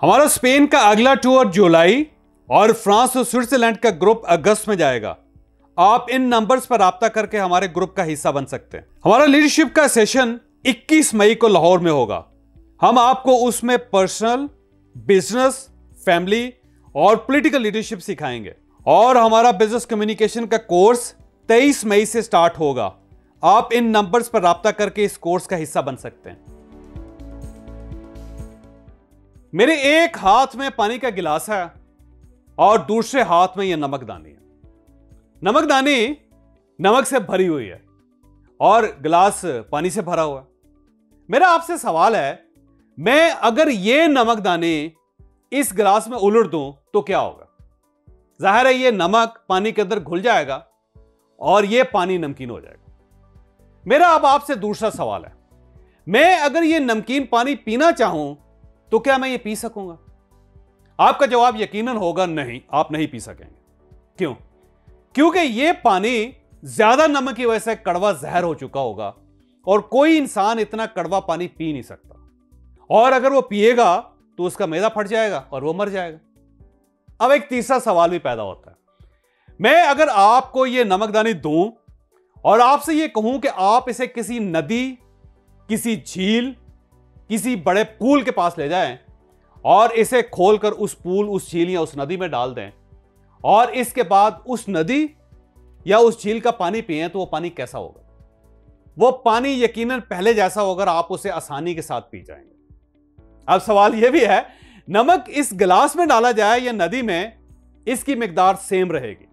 हमारा स्पेन का अगला टूर जुलाई और फ्रांस और स्विट्जरलैंड का ग्रुप अगस्त में जाएगा। आप इन नंबर्स पर राब्ता करके हमारे ग्रुप का हिस्सा बन सकते हैं। हमारा लीडरशिप का सेशन 21 मई को लाहौर में होगा। हम आपको उसमें पर्सनल, बिजनेस, फैमिली और पॉलिटिकल लीडरशिप सिखाएंगे। और हमारा बिजनेस कम्युनिकेशन का कोर्स 23 मई से स्टार्ट होगा। आप इन नंबर्स पर राब्ता करके इस कोर्स का हिस्सा बन सकते हैं। मेरे एक हाथ में पानी का गिलास है और दूसरे हाथ में यह नमकदानी है। नमकदानी नमक से भरी हुई है और गिलास पानी से भरा हुआ है। मेरा आपसे सवाल है, मैं अगर यह नमकदानी इस गिलास में उलट दूं तो क्या होगा? जाहिर है यह नमक पानी के अंदर घुल जाएगा और यह पानी नमकीन हो जाएगा। मेरा अब आपसे दूसरा सवाल है, मैं अगर यह नमकीन पानी पीना चाहूं तो क्या मैं ये पी सकूंगा? आपका जवाब यकीनन होगा नहीं, आप नहीं पी सकेंगे। क्यों? क्योंकि ये पानी ज्यादा नमक की वजह से कड़वा जहर हो चुका होगा और कोई इंसान इतना कड़वा पानी पी नहीं सकता। और अगर वो पिएगा तो उसका मैदा फट जाएगा और वो मर जाएगा। अब एक तीसरा सवाल भी पैदा होता है, मैं अगर आपको ये नमकदानी दूं और आपसे ये कहूं कि आप इसे किसी नदी, किसी झील, किसी बड़े पूल के पास ले जाएं और इसे खोलकर उस पूल, उस झील या उस नदी में डाल दें और इसके बाद उस नदी या उस झील का पानी पिएं, तो वो पानी कैसा होगा? वो पानी यकीनन पहले जैसा होगा, आप उसे आसानी के साथ पी जाएंगे। अब सवाल ये भी है, नमक इस गिलास में डाला जाए या नदी में, इसकी मिकदार सेम रहेगी,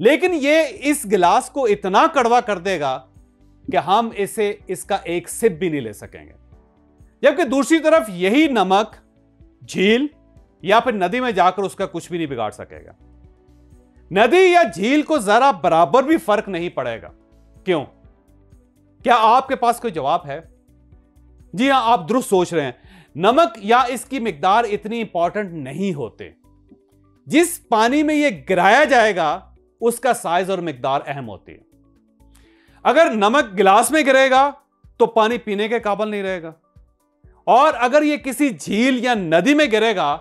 लेकिन ये इस गिलास को इतना कड़वा कर देगा कि हम इसे, इसका एक सिप भी नहीं ले सकेंगे। जबकि दूसरी तरफ यही नमक झील या फिर नदी में जाकर उसका कुछ भी नहीं बिगाड़ सकेगा। नदी या झील को जरा बराबर भी फर्क नहीं पड़ेगा। क्यों? क्या आपके पास कोई जवाब है? जी हां, आप दुरुस्त सोच रहे हैं। नमक या इसकी मिकदार इतनी इंपॉर्टेंट नहीं होते। जिस पानी में यह गिराया जाएगा उसका साइज और मिकदार अहम होती है। अगर नमक गिलास में गिरेगा तो पानी पीने के काबिल नहीं रहेगा, और अगर यह किसी झील या नदी में गिरेगा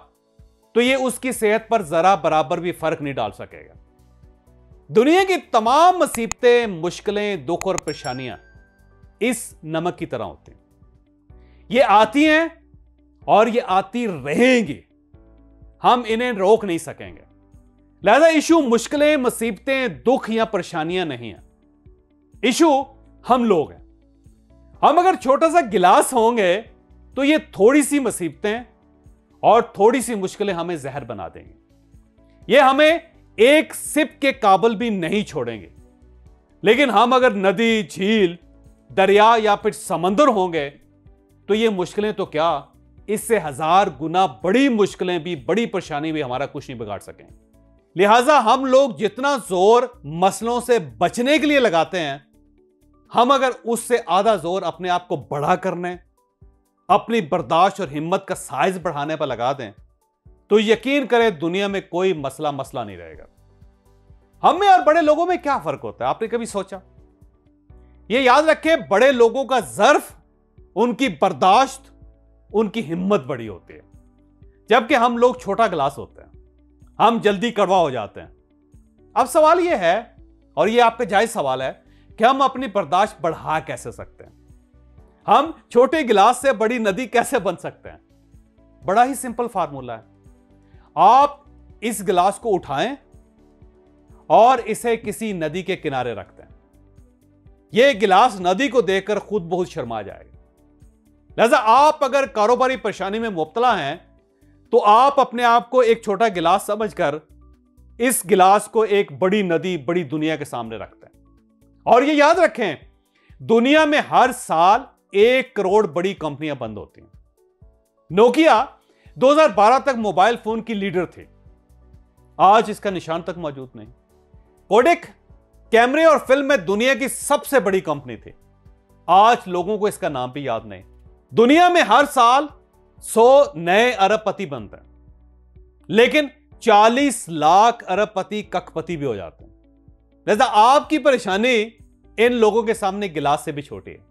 तो यह उसकी सेहत पर जरा बराबर भी फर्क नहीं डाल सकेगा। दुनिया की तमाम मुसीबतें, मुश्किलें, दुख और परेशानियां इस नमक की तरह होती हैं। ये आती हैं और ये आती रहेंगी, हम इन्हें रोक नहीं सकेंगे। लिहाजा इशू मुश्किलें, मुसीबतें, दुख या परेशानियां नहीं है। इशू हम लोग हैं। हम अगर छोटा सा गिलास होंगे तो ये थोड़ी सी मुसीबतें और थोड़ी सी मुश्किलें हमें जहर बना देंगे। ये हमें एक सिप के काबिल भी नहीं छोड़ेंगे। लेकिन हम अगर नदी, झील, दरिया या फिर समंदर होंगे तो ये मुश्किलें तो क्या, इससे हजार गुना बड़ी मुश्किलें भी, बड़ी परेशानी भी हमारा कुछ नहीं बिगाड़ सकें। लिहाजा हम लोग जितना जोर मसलों से बचने के लिए लगाते हैं, हम अगर उससे आधा जोर अपने आप को बड़ा करने, अपनी बर्दाश्त और हिम्मत का साइज बढ़ाने पर लगा दें, तो यकीन करें दुनिया में कोई मसला नहीं रहेगा। हम में और बड़े लोगों में क्या फर्क होता है, आपने कभी सोचा? यह याद रखें, बड़े लोगों का ज़र्फ, उनकी बर्दाश्त, उनकी हिम्मत बड़ी होती है, जबकि हम लोग छोटा गिलास होते हैं, हम जल्दी कड़वा हो जाते हैं। अब सवाल यह है, और यह आपका जायज सवाल है, कि हम अपनी बर्दाश्त बढ़ा कैसे सकते हैं? हम छोटे गिलास से बड़ी नदी कैसे बन सकते हैं? बड़ा ही सिंपल फार्मूला है। आप इस गिलास को उठाएं और इसे किसी नदी के किनारे रखते हैं। यह गिलास नदी को देखकर खुद बहुत शर्मा जाएगा। लिहाजा आप अगर कारोबारी परेशानी में मुब्तला हैं तो आप अपने आप को एक छोटा गिलास समझकर इस गिलास को एक बड़ी नदी, बड़ी दुनिया के सामने रखते हैं। और यह याद रखें, दुनिया में हर साल 1 करोड़ बड़ी कंपनियां बंद होती हैं। नोकिया 2012 तक मोबाइल फोन की लीडर थी, आज इसका निशान तक मौजूद नहीं। कोडक कैमरे और फिल्म में दुनिया की सबसे बड़ी कंपनी थी, आज लोगों को इसका नाम भी याद नहीं। दुनिया में हर साल 100 नए अरबपति बनते हैं, लेकिन 40 लाख अरबपति कखपति भी हो जाते हैं। लिहाजा आपकी परेशानी इन लोगों के सामने गिलास से भी छोटी है।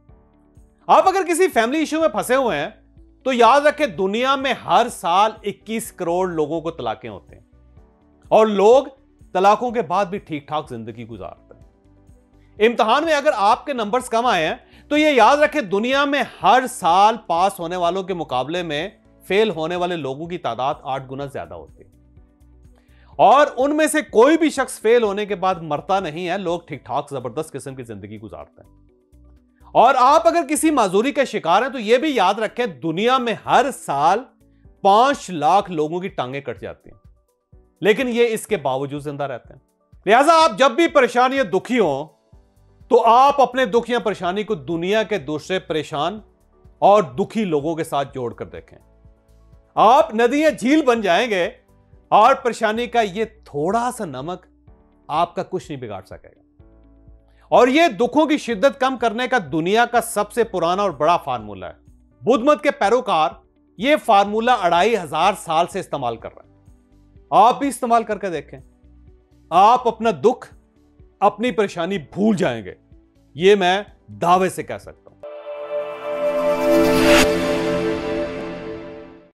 आप अगर किसी फैमिली इश्यू में फंसे हुए हैं तो याद रखें दुनिया में हर साल 21 करोड़ लोगों को तलाकें होते हैं और लोग तलाकों के बाद भी ठीक ठाक जिंदगी गुजारते हैं। इम्तिहान में अगर आपके नंबर्स कम आए हैं तो यह याद रखें दुनिया में हर साल पास होने वालों के मुकाबले में फेल होने वाले लोगों की तादाद 8 गुना ज्यादा होती है और उनमें से कोई भी शख्स फेल होने के बाद मरता नहीं है। लोग ठीक ठाक जबरदस्त किस्म की जिंदगी गुजारते हैं। और आप अगर किसी माजूरी का शिकार हैं तो यह भी याद रखें दुनिया में हर साल 5 लाख लोगों की टांगें कट जाती हैं, लेकिन ये इसके बावजूद जिंदा रहते हैं। लिहाजा आप जब भी परेशान या दुखी हो तो आप अपने दुख या परेशानी को दुनिया के दूसरे परेशान और दुखी लोगों के साथ जोड़कर देखें। आप नदी या झील बन जाएंगे और परेशानी का ये थोड़ा सा नमक आपका कुछ नहीं बिगाड़ सकेगा। और ये दुखों की शिद्दत कम करने का दुनिया का सबसे पुराना और बड़ा फार्मूला है। बुद्ध मत के पैरोकार ये फार्मूला 2500 साल से इस्तेमाल कर रहा है। आप भी इस्तेमाल करके देखें, आप अपना दुख अपनी परेशानी भूल जाएंगे, ये मैं दावे से कह सकता हूं।